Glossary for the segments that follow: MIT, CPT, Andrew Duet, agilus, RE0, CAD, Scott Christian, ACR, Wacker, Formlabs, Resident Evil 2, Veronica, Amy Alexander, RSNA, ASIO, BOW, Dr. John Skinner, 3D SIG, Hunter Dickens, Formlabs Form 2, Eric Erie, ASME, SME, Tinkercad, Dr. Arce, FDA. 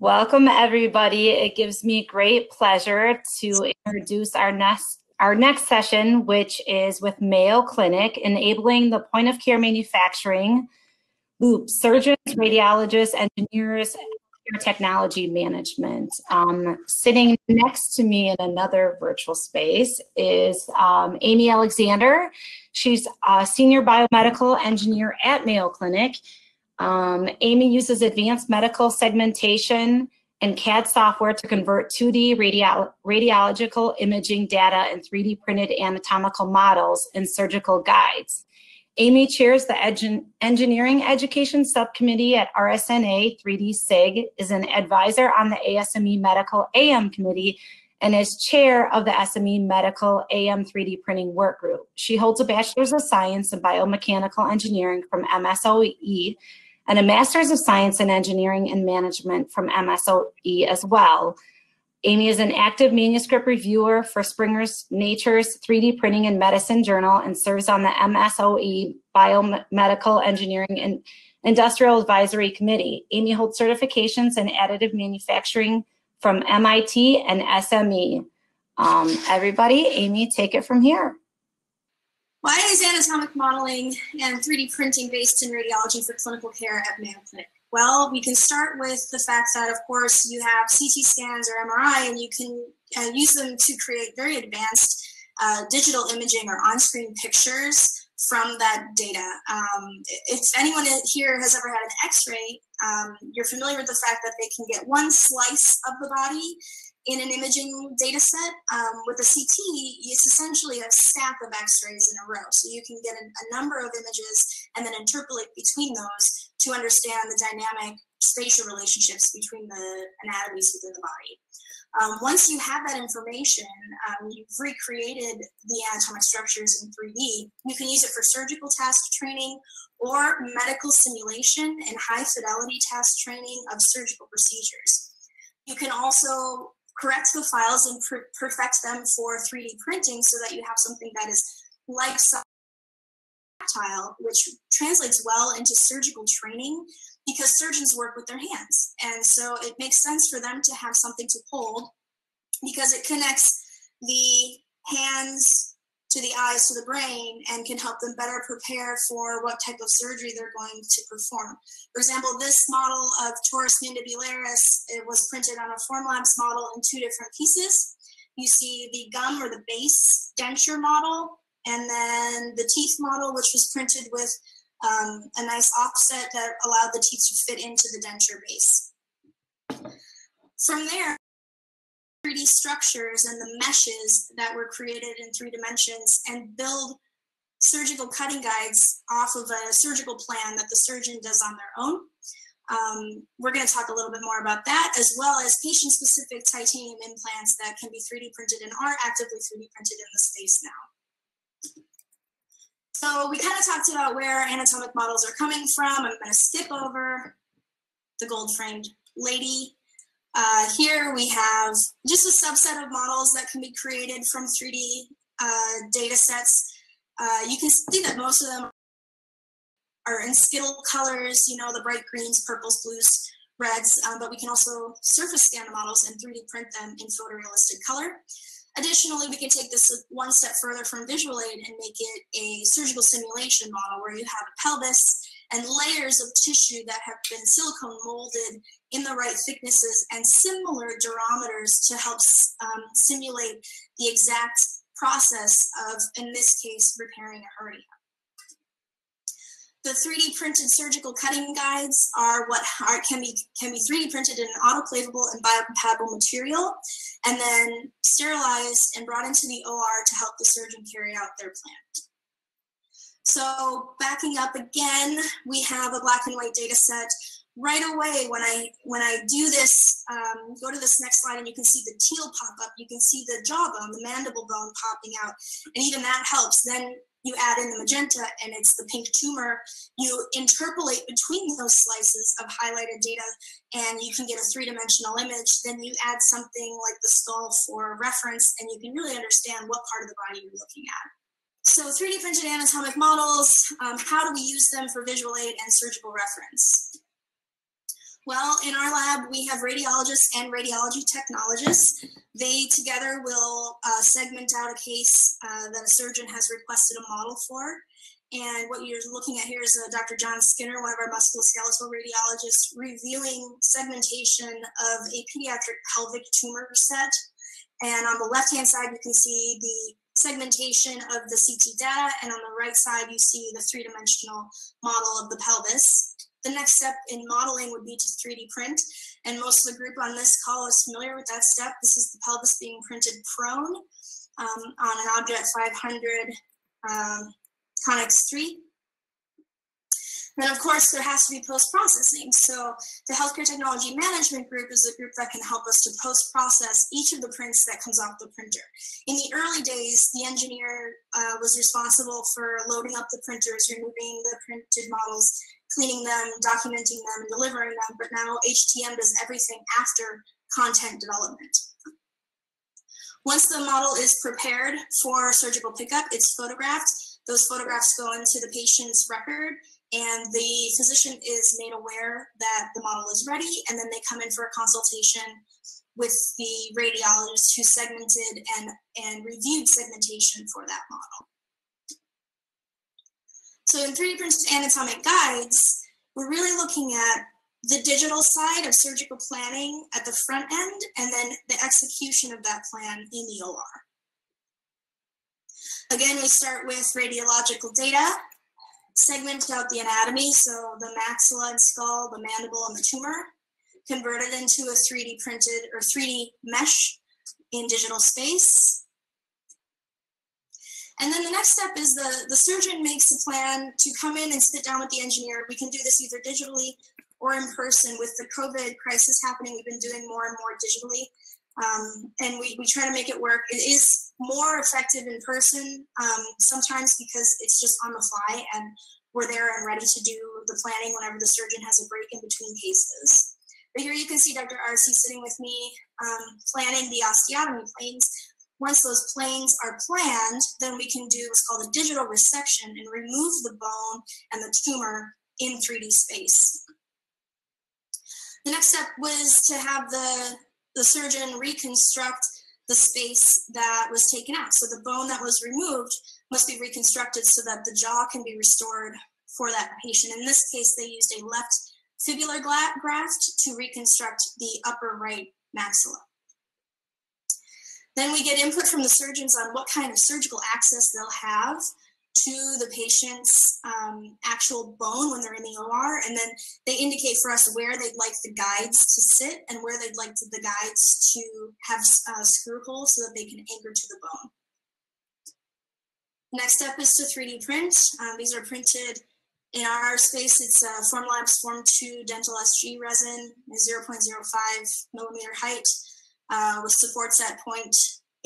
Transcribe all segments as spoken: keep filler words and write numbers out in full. Welcome, everybody. It gives me great pleasure to introduce our next, our next session, which is with Mayo Clinic, enabling the point of care manufacturing loop, surgeons, radiologists, engineers, and technology management. Um, sitting next to me in another virtual space is um, Amy Alexander. She's a senior biomedical engineer at Mayo Clinic. Um, Amy uses advanced medical segmentation and C A D software to convert two D radio radiological imaging data and three D printed anatomical models and surgical guides. Amy chairs the Eng Engineering Education Subcommittee at R S N A three D SIG, is an advisor on the A S M E Medical A M Committee, and is chair of the S M E Medical A M three D Printing Work Group. She holds a Bachelor's of Science in Biomechanical Engineering from M S O E, and a Master's of Science in Engineering and Management from M S O E as well. Amy is an active manuscript reviewer for Springer's Nature's three D Printing and Medicine Journal and serves on the M S O E Biomedical Engineering and Industrial Advisory Committee. Amy holds certifications in additive manufacturing from M I T and S M E. Um, everybody, Amy, take it from here. Why is anatomic modeling and three D printing based in radiology for clinical care at Mayo Clinic? Well, we can start with the fact that, of course, you have C T scans or M R I, and you can uh, use them to create very advanced uh, digital imaging or on-screen pictures from that data. Um, if anyone here has ever had an X-ray, um, you're familiar with the fact that they can get one slice of the body in an imaging data set. Um, with a C T, it's essentially a stack of X-rays in a row. So you can get a, a number of images and then interpolate between those to understand the dynamic spatial relationships between the anatomies within the body. Um, once you have that information, um, you've recreated the anatomic structures in three D. You can use it for surgical task training or medical simulation and high fidelity task training of surgical procedures. You can also correct the files and per perfect them for three D printing so that you have something that is like tactile, which translates well into surgical training, because surgeons work with their hands. And so it makes sense for them to have something to hold, because it connects the hands to the eyes to the brain and can help them better prepare for what type of surgery they're going to perform. For example, this model of Torus mandibularis, it was printed on a Formlabs model in two different pieces. You see the gum or the base denture model, and then the teeth model, which was printed with Um, a nice offset that allowed the teeth to fit into the denture base. From there, three D structures and the meshes that were created in three dimensions, and build surgical cutting guides off of a surgical plan that the surgeon does on their own. Um, we're going to talk a little bit more about that, as well as patient-specific titanium implants that can be three D printed and are actively three D printed in the space now. So we kind of talked about where anatomic models are coming from. I'm going to skip over the gold-framed lady. Uh, here we have just a subset of models that can be created from three D uh, data sets. Uh, you can see that most of them are in Skittle colors, you know, the bright greens, purples, blues, reds, um, but we can also surface scan the models and three D print them in photorealistic color. Additionally, we can take this one step further from visual aid and make it a surgical simulation model, where you have a pelvis and layers of tissue that have been silicone molded in the right thicknesses and similar durometers to help um, simulate the exact process of, in this case, repairing a hernia. The three D printed surgical cutting guides are what are, can be can be three D printed in an autoclavable and biocompatible material, and then sterilized and brought into the O R to help the surgeon carry out their plan. So backing up again, we have a black and white data set. Right away, when I when I do this, um, go to this next slide, and you can see the teal pop up. You can see the jawbone, the mandible bone popping out, and even that helps. Then you add in the magenta, and it's the pink tumor. You interpolate between those slices of highlighted data, and you can get a three-dimensional image. Then you add something like the skull for reference, and you can really understand what part of the body you're looking at. So three D printed anatomic models, um, how do we use them for visual aid and surgical reference? Well, in our lab, we have radiologists and radiology technologists. They together will uh, segment out a case uh, that a surgeon has requested a model for. And what you're looking at here is uh, Doctor John Skinner, one of our musculoskeletal radiologists, reviewing segmentation of a pediatric pelvic tumor set. And on the left-hand side, you can see the segmentation of the C T data. And on the right side, you see the three-dimensional model of the pelvis. The next step in modeling would be to three D print. And most of the group on this call is familiar with that step. This is the pelvis being printed prone um, on an Object five hundred um, Connex three. Then, of course, there has to be post-processing. So the healthcare technology management group is a group that can help us to post-process each of the prints that comes off the printer. In the early days, the engineer uh, was responsible for loading up the printers, removing the printed models, cleaning them, documenting them, and delivering them. But now H T M does everything after content development. Once the model is prepared for surgical pickup, it's photographed. Those photographs go into the patient's record, and the physician is made aware that the model is ready, and then they come in for a consultation with the radiologist who segmented and, and reviewed segmentation for that model. So in three D printed anatomic guides, we're really looking at the digital side of surgical planning at the front end, and then the execution of that plan in the O R. Again, we start with radiological data, segment out the anatomy, so the maxilla and skull, the mandible, and the tumor, convert it into a three D printed or three D mesh in digital space. And then the next step is the, the surgeon makes a plan to come in and sit down with the engineer. We can do this either digitally or in person. With the COVID crisis happening, we've been doing more and more digitally. Um, and we, we try to make it work. It is more effective in person um, sometimes because it's just on the fly and we're there and ready to do the planning whenever the surgeon has a break in between cases. But here you can see Doctor Arce sitting with me um, planning the osteotomy planes. Once those planes are planned, then we can do what's called a digital resection and remove the bone and the tumor in three D space. The next step was to have the the surgeon reconstruct the space that was taken out. So the bone that was removed must be reconstructed so that the jaw can be restored for that patient. In this case, they used a left fibular graft to reconstruct the upper right maxilla. Then we get input from the surgeons on what kind of surgical access they'll have to the patient's um, actual bone when they're in the O R, and then they indicate for us where they'd like the guides to sit and where they'd like the guides to have uh, screw holes so that they can anchor to the bone. Next step is to three D print. Um, these are printed in our space. It's uh, Formlabs Form two dental S G resin, zero point zero five millimeter height, uh, with supports at zero point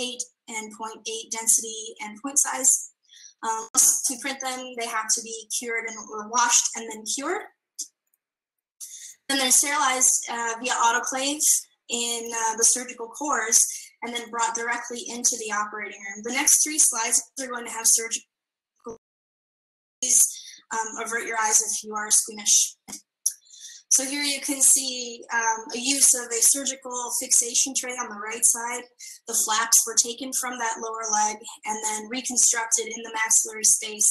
eight and zero point eight density and point size. Um, to print them, they have to be cured and or washed and then cured. Then they're sterilized uh, via autoclave in uh, the surgical cores and then brought directly into the operating room. The next three slides are going to have surgical. Please um, avert your eyes if you are squeamish. So here you can see um, a use of a surgical fixation tray on the right side. The flaps were taken from that lower leg and then reconstructed in the maxillary space.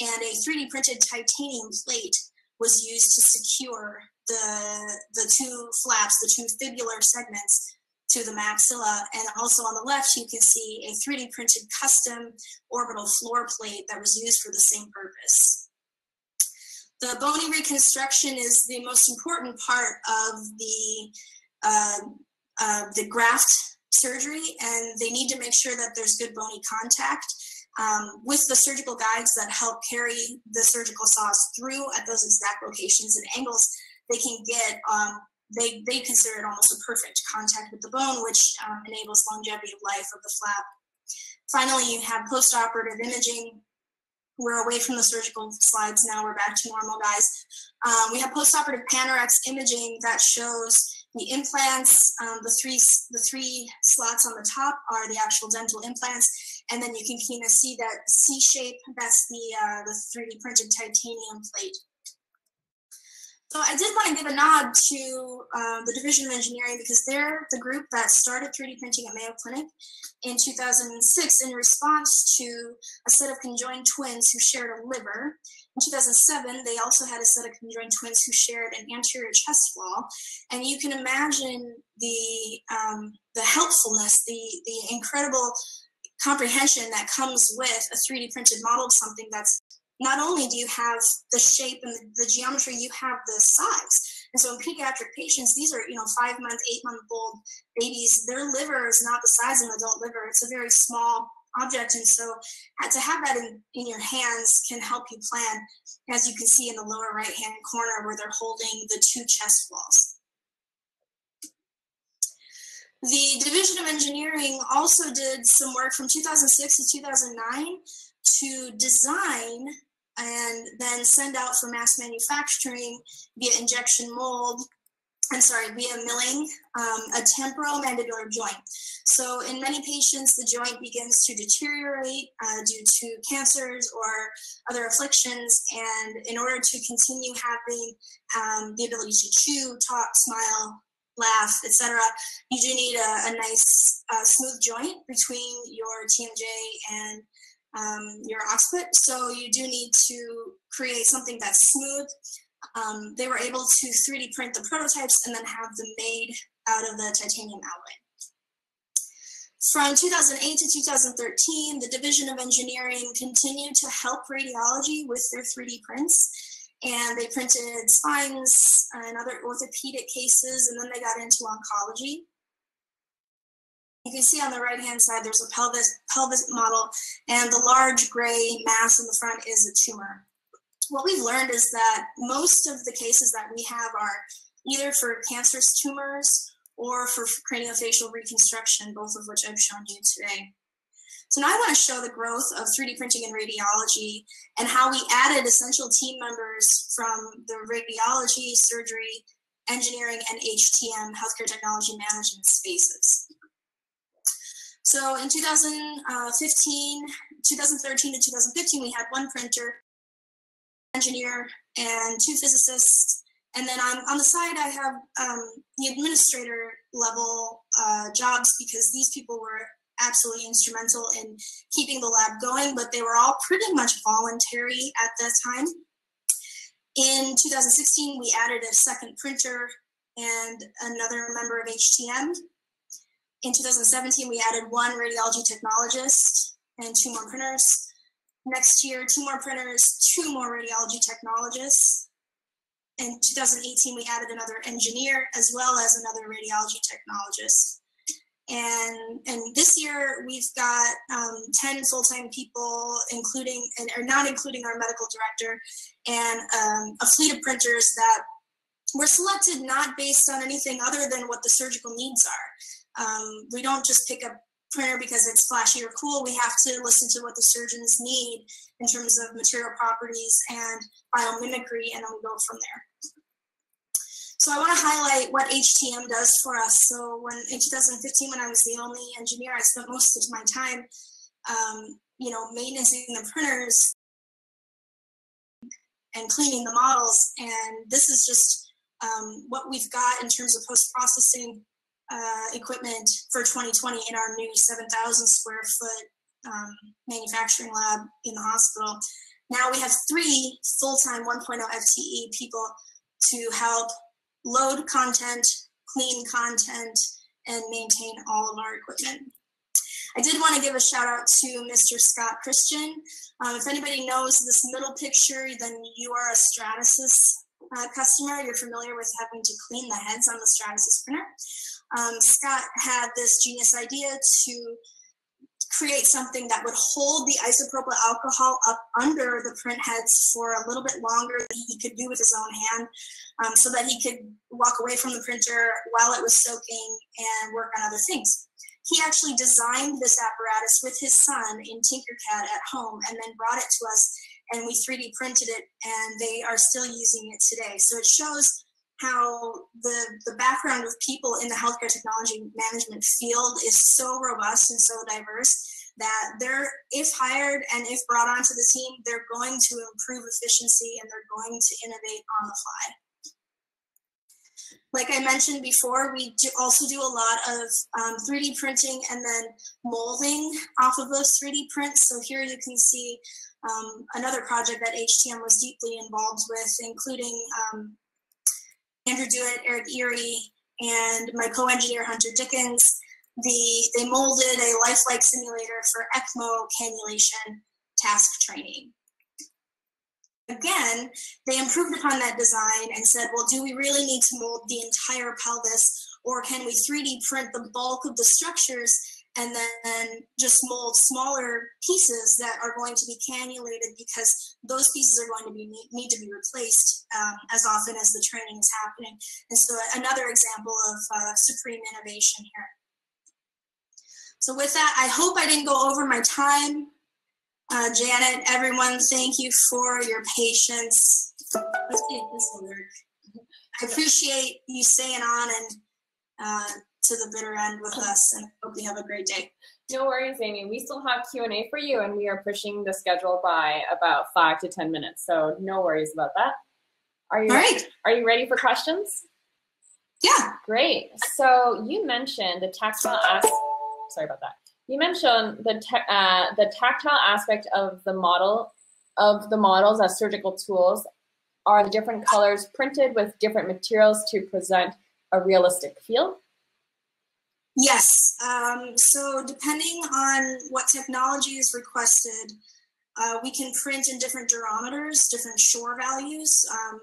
And a three D printed titanium plate was used to secure the, the two flaps, the two fibular segments to the maxilla. And also on the left, you can see a three D printed custom orbital floor plate that was used for the same purpose. The bony reconstruction is the most important part of the, uh, uh, the graft surgery, and they need to make sure that there's good bony contact um, with the surgical guides that help carry the surgical saws through at those exact locations and angles. They can get, um, they, they consider it almost a perfect contact with the bone, which um, enables longevity of life of the flap. Finally, you have post-operative imaging. We're away from the surgical slides now. We're back to normal, guys. Um, we have postoperative Panorex imaging that shows the implants. Um, the three the three slots on the top are the actual dental implants, and then you can kind of see that C shape. That's the uh, the three D printed titanium plate. So I did want to give a nod to uh, the Division of Engineering, because they're the group that started three D printing at Mayo Clinic in two thousand six in response to a set of conjoined twins who shared a liver. In two thousand seven, they also had a set of conjoined twins who shared an anterior chest wall. And you can imagine the, um, the helpfulness, the, the incredible comprehension that comes with a three D printed model of something that's not only do you have the shape and the, the geometry, you have the size. And so in pediatric patients, these are, you know, five month, eight month old babies, their liver is not the size of an adult liver. It's a very small object. And so to have that in, in your hands can help you plan, as you can see in the lower right hand corner where they're holding the two chest walls. The Division of Engineering also did some work from two thousand six to two thousand nine to design and then send out for mass manufacturing via injection mold, I'm sorry, via milling, um, a temporomandibular joint. So in many patients, the joint begins to deteriorate uh, due to cancers or other afflictions. And in order to continue having um, the ability to chew, talk, smile, laugh, et cetera, you do need a, a nice uh, smooth joint between your T M J and Um, your occiput, so you do need to create something that's smooth. Um, they were able to three D print the prototypes and then have them made out of the titanium alloy. From two thousand eight to two thousand thirteen, the Division of Engineering continued to help radiology with their three D prints, and they printed spines and other orthopedic cases, and then they got into oncology. You can see on the right-hand side, there's a pelvis, pelvis model, and the large gray mass in the front is a tumor. What we've learned is that most of the cases that we have are either for cancerous tumors or for craniofacial reconstruction, both of which I've shown you today. So now I want to show the growth of three D printing in radiology and how we added essential team members from the radiology, surgery, engineering, and H T M, healthcare technology management spaces. So in two thousand fifteen, twenty thirteen to two thousand fifteen, we had one printer, engineer, and two physicists. And then on, on the side, I have um, the administrator level uh, jobs, because these people were absolutely instrumental in keeping the lab going, but they were all pretty much voluntary at that time. In two thousand sixteen, we added a second printer and another member of H T M. In two thousand seventeen, we added one radiology technologist and two more printers. Next year, two more printers, two more radiology technologists. In two thousand eighteen, we added another engineer as well as another radiology technologist. And, and this year, we've got um, ten full-time people, including, and, or not including our medical director, and um, a fleet of printers that were selected not based on anything other than what the surgical needs are. Um, we don't just pick a printer because it's flashy or cool. We have to listen to what the surgeons need in terms of material properties and biomimicry, and then we go from there. So I want to highlight what H T M does for us. So when in two thousand fifteen, when I was the only engineer, I spent most of my time, um, you know, maintaining the printers and cleaning the models. And this is just um, what we've got in terms of post-processing Uh, equipment for twenty twenty in our new seven thousand square foot um, manufacturing lab in the hospital. Now we have three full-time one point oh F T E people to help load content, clean content, and maintain all of our equipment. I did want to give a shout out to Mister Scott Christian. Um, if anybody knows this middle picture, then you are a Stratasys Uh, customer. You're familiar with having to clean the heads on the Stratasys printer. Um, Scott had this genius idea to create something that would hold the isopropyl alcohol up under the print heads for a little bit longer than he could do with his own hand, um, so that he could walk away from the printer while it was soaking and work on other things. He actually designed this apparatus with his son in Tinkercad at home and then brought it to us, and we three D printed it, and they are still using it today. So it shows how the, the background of people in the healthcare technology management field is so robust and so diverse that they're, if hired and if brought onto the team, they're going to improve efficiency and they're going to innovate on the fly. Like I mentioned before, we do also do a lot of um, three D printing and then molding off of those three D prints. So here you can see um, another project that H T M was deeply involved with, including um, Andrew Duet, Eric Erie, and my co-engineer Hunter Dickens. The, they molded a lifelike simulator for ECMO cannulation task training. Again, they improved upon that design and said, well, do we really need to mold the entire pelvis, or can we three D print the bulk of the structures and then just mold smaller pieces that are going to be cannulated, because those pieces are going to be need to be replaced um, as often as the training is happening. And so another example of uh, supreme innovation here. So with that, I hope I didn't go over my time. Uh, Janet, everyone, thank you for your patience. Let's get this work. I appreciate you staying on and uh, to the bitter end with us, and hope you have a great day. No worries, Amy. We still have Q and A for you, and we are pushing the schedule by about five to ten minutes, so no worries about that. Are you All right. Are you ready for questions? Yeah. Great. So you mentioned the tactile aspect. Sorry about that. You mentioned the uh, the tactile aspect of the model of the models as surgical tools are the different colors printed with different materials to present a realistic feel. Yes. Um, so depending on what technology is requested, uh, we can print in different durometers, different Shore values. Um,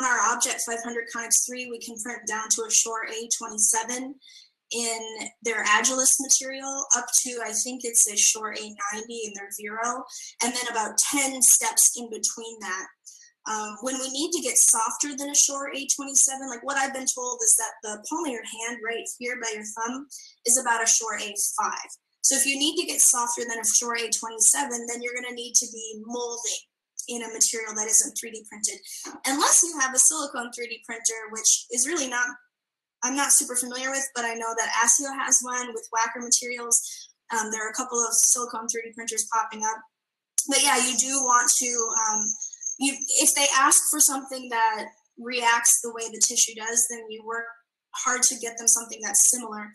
on our Object five hundred Connex three, we can print down to a Shore A twenty-seven. In their Agilus material, up to I think it's a Shore A ninety in their Vero, and then about ten steps in between that. Um, when we need to get softer than a Shore A twenty-seven, like what I've been told is that the palm of your hand right here by your thumb is about a Shore A five. So if you need to get softer than a Shore A twenty-seven, then you're gonna need to be molding in a material that isn't three D printed. Unless you have a silicone three D printer, which is really not I'm not super familiar with, but I know that ASIO has one with Wacker materials. Um, there are a couple of silicone three D printers popping up. But yeah, you do want to, um, you, if they ask for something that reacts the way the tissue does, then you work hard to get them something that's similar.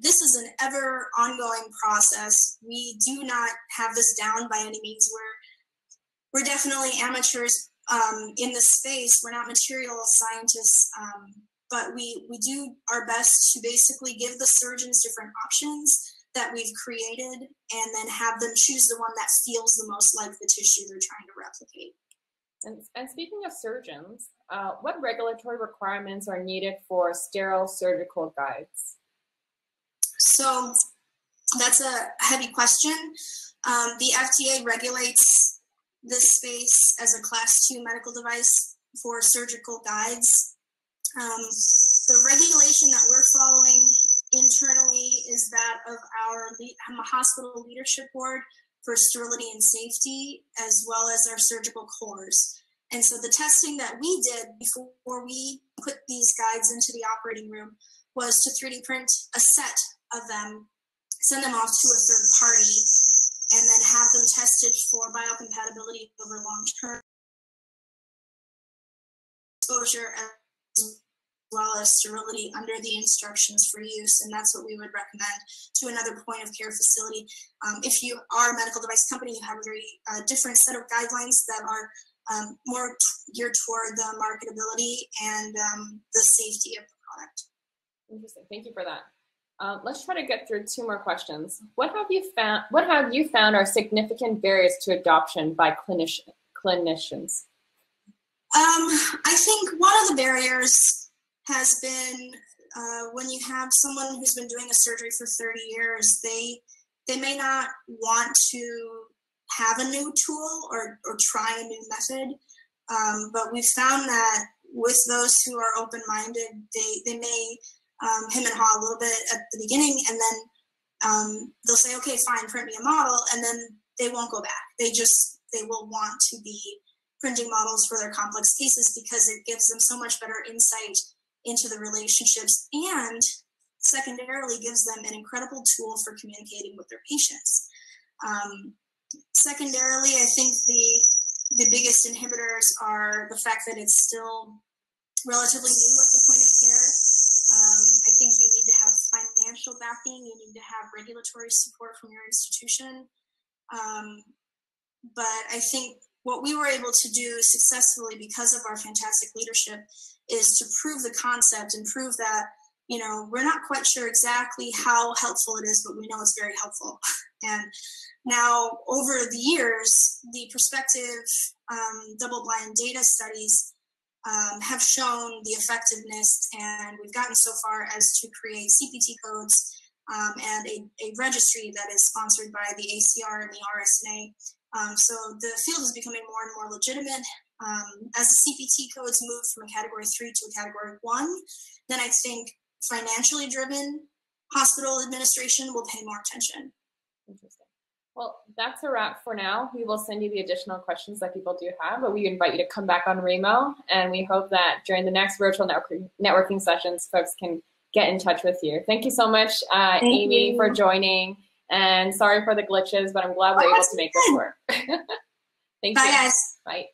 This is an ever ongoing process. We do not have this down by any means. We're, we're definitely amateurs um, in this space. We're not material scientists. Um, But we, we do our best to basically give the surgeons different options that we've created and then have them choose the one that feels the most like the tissue they're trying to replicate. And, and speaking of surgeons, uh, what regulatory requirements are needed for sterile surgical guides? So that's a heavy question. Um, the F D A regulates this space as a class two medical device for surgical guides. Um, the regulation that we're following internally is that of our le- hospital leadership board for sterility and safety, as well as our surgical cores. And so the testing that we did before we put these guides into the operating room was to three D print a set of them, send them off to a third party, and then have them tested for biocompatibility over long-term exposure, well as sterility under the instructions for use, and that's what we would recommend to another point of care facility. Um, if you are a medical device company, you have a very uh, different set of guidelines that are um, more geared toward the marketability and um, the safety of the product. Interesting. Thank you for that. Um, let's try to get through two more questions. What have you found? What have you found are significant barriers to adoption by clinician, clinicians? Um, I think one of the barriers has been uh, when you have someone who's been doing a surgery for thirty years, they they may not want to have a new tool or, or try a new method. Um, but we've found that with those who are open-minded, they, they may um, hem and haw a little bit at the beginning, and then um, they'll say, okay, fine, print me a model, and then they won't go back. They just, they will want to be printing models for their complex cases because it gives them so much better insight into the relationships, and secondarily gives them an incredible tool for communicating with their patients. Um, secondarily, I think the, the biggest inhibitors are the fact that it's still relatively new at the point of care. mapping, you need to have regulatory support from your institution. Um, but I think what we were able to do successfully because of our fantastic leadership is to prove the concept and prove that, you know, we're not quite sure exactly how helpful it is, but we know it's very helpful. And now over the years, the prospective um, double-blind data studies um, have shown the effectiveness, and we've gotten so far as to create C P T codes um, and a, a registry that is sponsored by the A C R and the R S N A. Um, so the field is becoming more and more legitimate. Um, as the C P T codes move from a category three to a category one, then I think financially driven hospital administration will pay more attention. Interesting. Well, that's a wrap for now. We will send you the additional questions that people do have, but we invite you to come back on R E M O, and we hope that during the next virtual networking sessions, folks can get in touch with you. Thank you so much, uh, Amy, you. for joining, and sorry for the glitches, but I'm glad we're oh, able to make good. this work. Thank Bye, you. Guys. Bye.